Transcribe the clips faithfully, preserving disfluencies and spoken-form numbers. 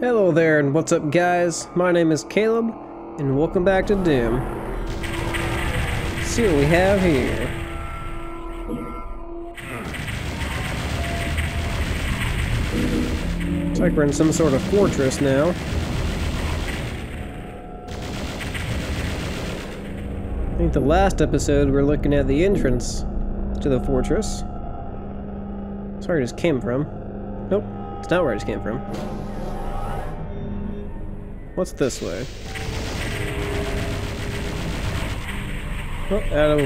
Hello there and what's up guys, my name is Caleb and welcome back to Doom. Let's see what we have here. Looks like we're in some sort of fortress now. I think the last episode we're looking at the entrance to the fortress. That's where I just came from. Nope, it's not where I just came from. What's this way? Oh, out of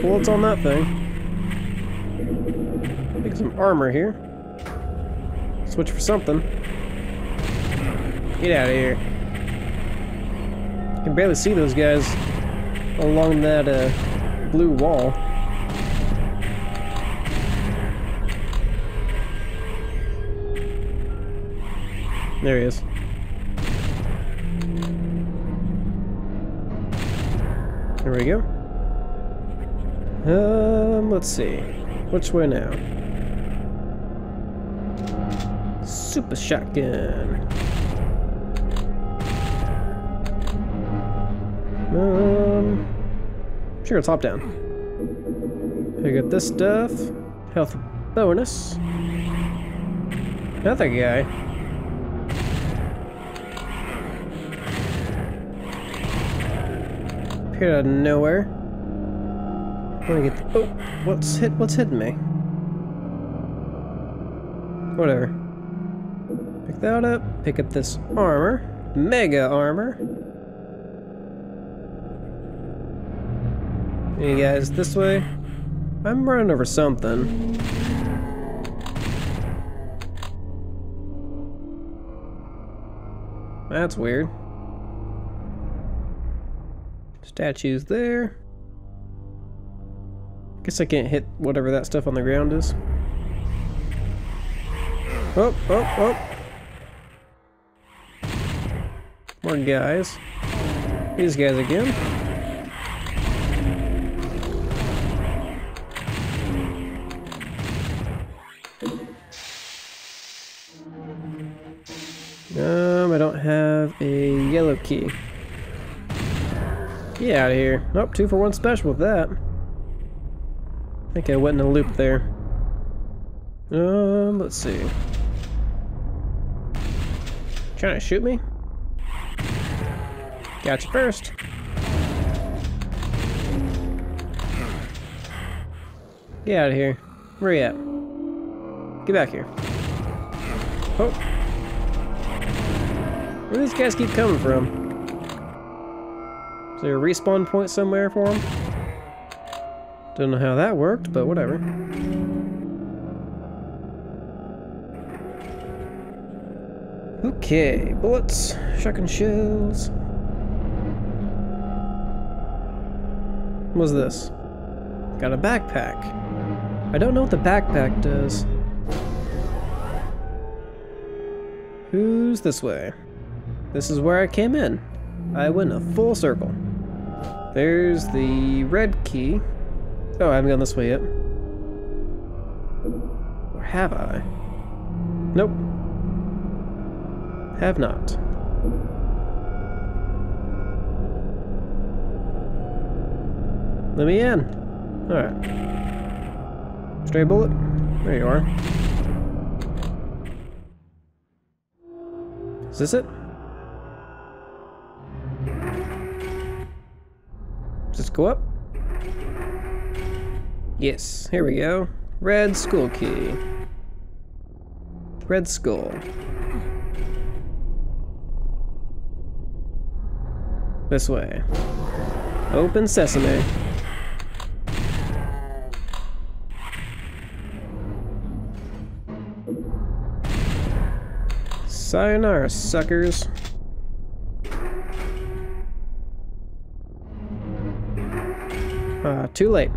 bullets on that thing. Make some armor here. Switch for something. Get out of here. I can barely see those guys along that uh, blue wall. There he is. There we go. Um, let's see. Which way now? Super shotgun. Um, sure, let's hop down. Pick up this stuff. Health bonus. Another guy. Here out of nowhere. I'm gonna get the, oh, what's hit what's hitting me? Whatever. Pick that up, pick up this armor. Mega armor. Hey guys, this way. I'm running over something. That's weird. Statues there. Guess I can't hit whatever that stuff on the ground is. Oh, oh, oh. More guys. These guys again. Um, I don't have a yellow key. Get out of here. Nope, two for one special with that. I think I went in a loop there. Um, let's see. Trying to shoot me? Gotcha first. Get out of here. Where are you at? Get back here. Oh. Where do these guys keep coming from? Is there a respawn point somewhere for him? Don't know how that worked, but whatever. Okay, bullets, shotgun shells. What's this? Got a backpack. I don't know what the backpack does. Who's this way? This is where I came in. I went a full circle. There's the red key. Oh, I haven't gone this way yet. Or have I? Nope. Have not. Let me in. Alright. Stray bullet. There you are. Is this it? Just go up. Yes, here we go. Red skull key. Red skull. This way. Open sesame. Sayonara, suckers. Uh, too late.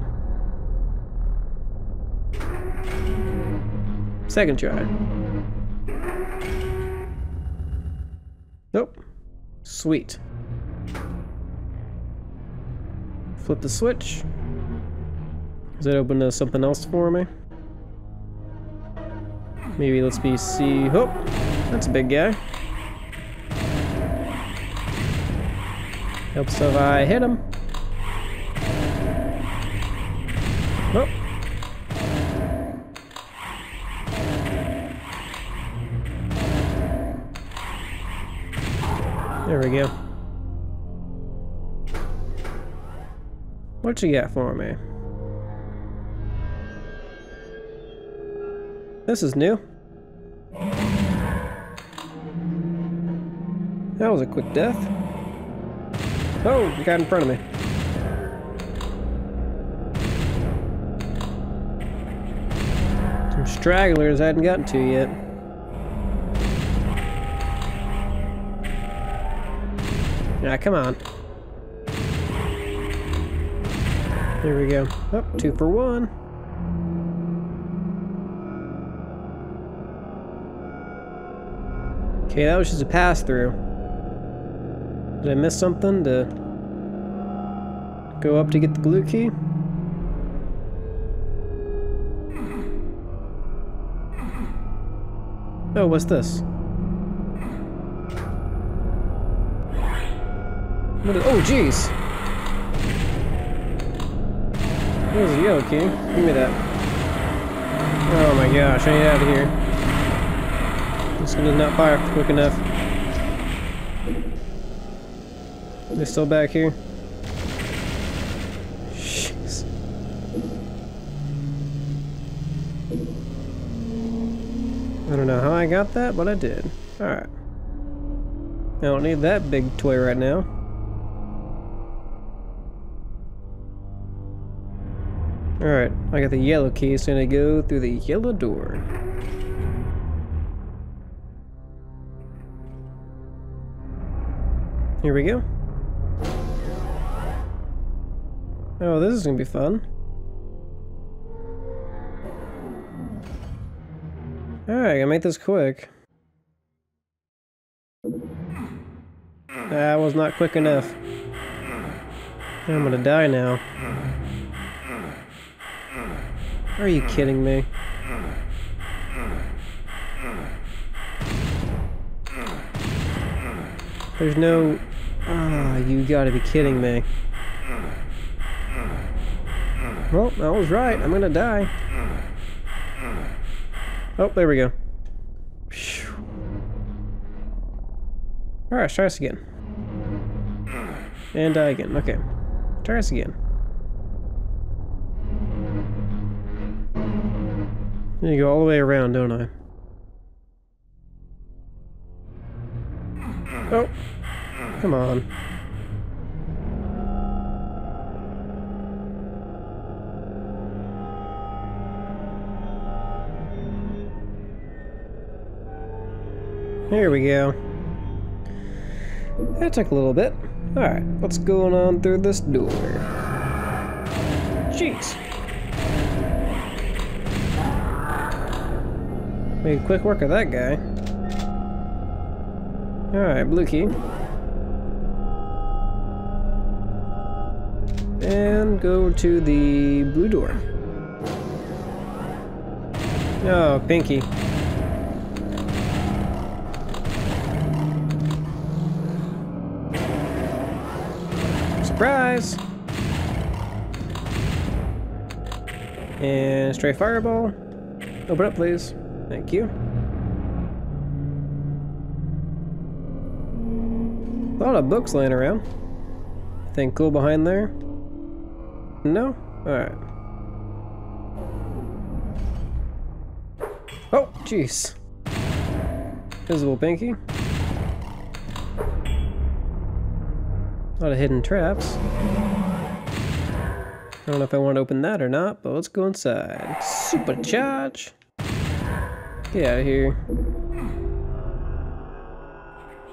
Second try. Nope. Sweet. Flip the switch. Does that open to something else for me? Maybe let's be see. Oh, that's a big guy. Helps if I hit him. Oh. There we go. What you got for me? This is new. That was a quick death. Oh, you got in front of me. Some stragglers I hadn't gotten to yet. Ah, come on. There we go. Oh, two for one. Okay, that was just a pass through. Did I miss something to go up to get the blue key? Oh, what's this? What is, oh, jeez! There's a yellow key. Give me that. Oh my gosh, I need out of here. This one did not fire quick enough. They're still back here. Jeez. I don't know how I got that, but I did. Alright. I don't need that big toy right now. Alright, I got the yellow key, so I'm gonna go through the yellow door. Here we go. Oh, this is gonna be fun. Alright, I gotta make this quick. That was not quick enough. I'm gonna die now. Are you kidding me? There's no... Ah, oh, you gotta be kidding me. Well, I was right. I'm gonna die. Oh, there we go. Alright, let's try this again. And die again. Okay. Try this again. I go all the way around, don't I? Oh, come on. Here we go. That took a little bit. Alright, what's going on through this door? Jeez. Made quick work of that guy. Alright, blue key. And go to the blue door. Oh, pinky. Surprise! And stray fireball. Open up, please. Thank you. A lot of books laying around. Anything cool behind there? No? Alright. Oh, jeez. Visible pinky. A lot of hidden traps. I don't know if I want to open that or not, but let's go inside. Supercharge! Get out of here.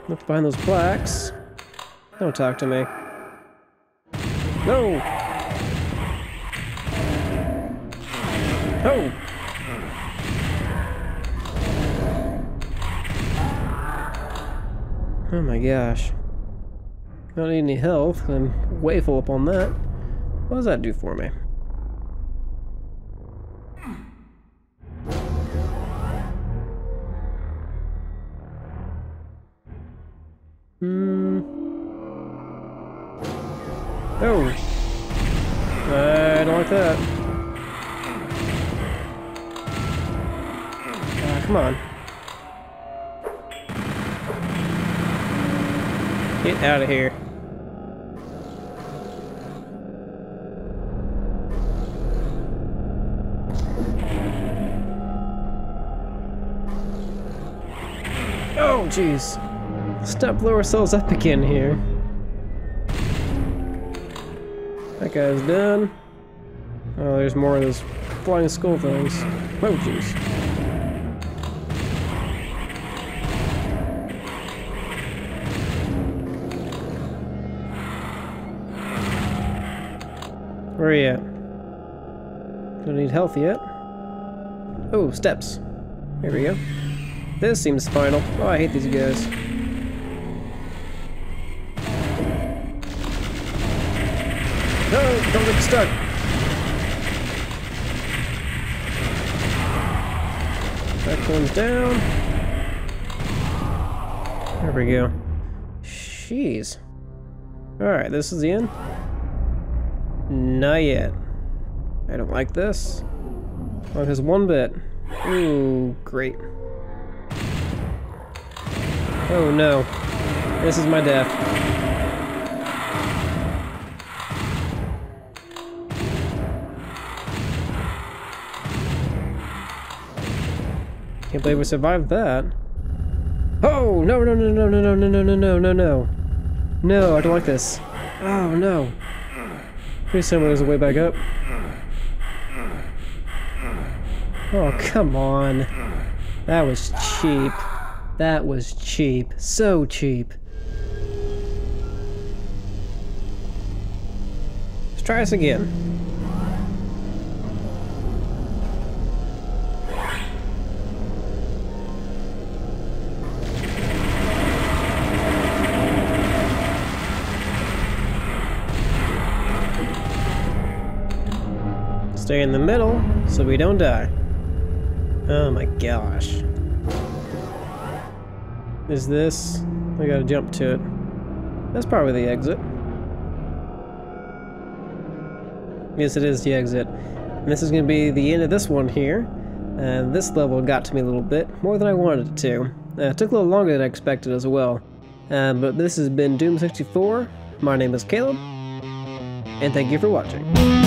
Look behind those plaques. Don't talk to me. No! Oh! Oh my gosh. I don't need any health. I'm way full up on that. What does that do for me? Oh. Uh, I don't like that. Uh, come on. Get out of here. Oh, jeez. Let's not blow ourselves up again here. That guy's done. Oh, there's more of those flying skull things. Oh, jeez. Where are you at? Don't need health yet. Oh, steps. Here we go. This seems final. Oh, I hate these guys. No, don't get stuck. That one's down. There we go. Jeez. Alright, this is the end? Not yet. I don't like this. Oh, there's one bit. Ooh, great. Oh no. This is my death. Can't believe we survived that. Oh no no no no no no no no no no no no! I don't like this. Oh no! Please tell me there's a way back up. Oh come on! That was cheap. That was cheap. So cheap. Let's try this again. Stay in the middle so we don't die. Oh my gosh. Is this? We gotta jump to it. That's probably the exit. Yes, it is the exit. And this is gonna be the end of this one here. And uh, this level got to me a little bit, more than I wanted it to. Uh, it took a little longer than I expected as well. Uh, but this has been Doom sixty-four. My name is Caleb. And thank you for watching.